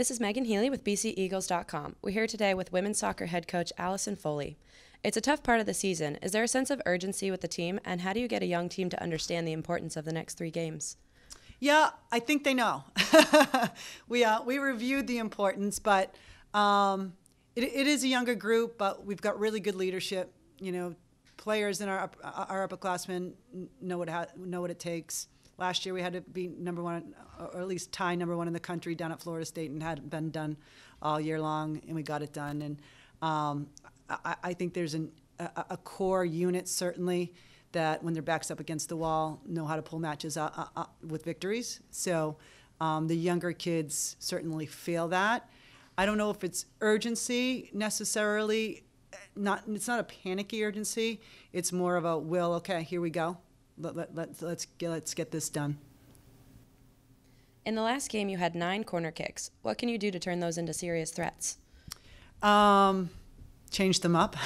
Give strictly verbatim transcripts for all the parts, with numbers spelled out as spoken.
This is Megan Healy with b c eagles dot com. We're here today with women's soccer head coach Allison Foley. It's a tough part of the season. Is there a sense of urgency with the team, and how do you get a young team to understand the importance of the next three games? Yeah, I think they know. we, uh, we reviewed the importance, but um, it, it is a younger group, but we've got really good leadership. You know, players in our, our upperclassmen know what, ha know what it takes. Last year we had to be number one, or at least tie number one in the country down at Florida State, and hadn't been done all year long, and we got it done. And um, I, I think there's an, a, a core unit, certainly, that when their back's up against the wall, know how to pull matches out, uh, uh, with victories. So um, the younger kids certainly feel that. I don't know if it's urgency necessarily. Not, it's not a panicky urgency. It's more of a, will, okay, here we go. Let, let, let, let's, get, let's get this done. In the last game, you had nine corner kicks. What can you do to turn those into serious threats? Um, change them up.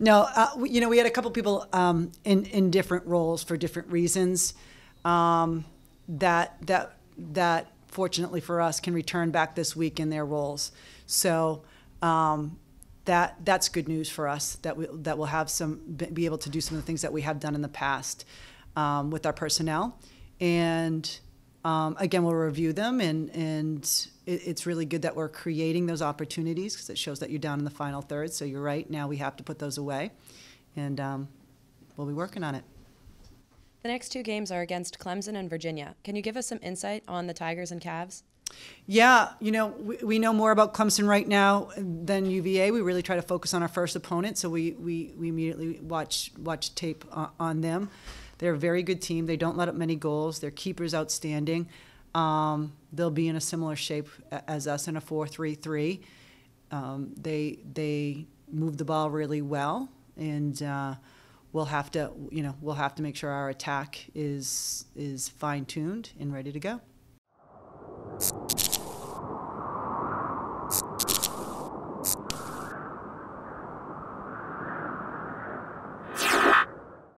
No, uh, we, you know, we had a couple people um, in, in different roles for different reasons um, that, that, that fortunately for us can return back this week in their roles. So um, that, that's good news for us, that, we, that we'll have some, be able to do some of the things that we have done in the past um, with our personnel. And um, again, we'll review them, and, and it, it's really good that we're creating those opportunities, because it shows that you're down in the final third. So you're right, now we have to put those away, and um, we'll be working on it. The next two games are against Clemson and Virginia. Can you give us some insight on the Tigers and Cavs? Yeah, you know, we, we know more about Clemson right now than U V A. We really try to focus on our first opponent, so we, we, we immediately watch, watch tape on, on them. They're a very good team. They don't let up many goals. Their keeper's outstanding. Um, they'll be in a similar shape as us in a four three three. Um, they they move the ball really well, and uh, we'll have to you know we'll have to make sure our attack is is fine-tuned and ready to go.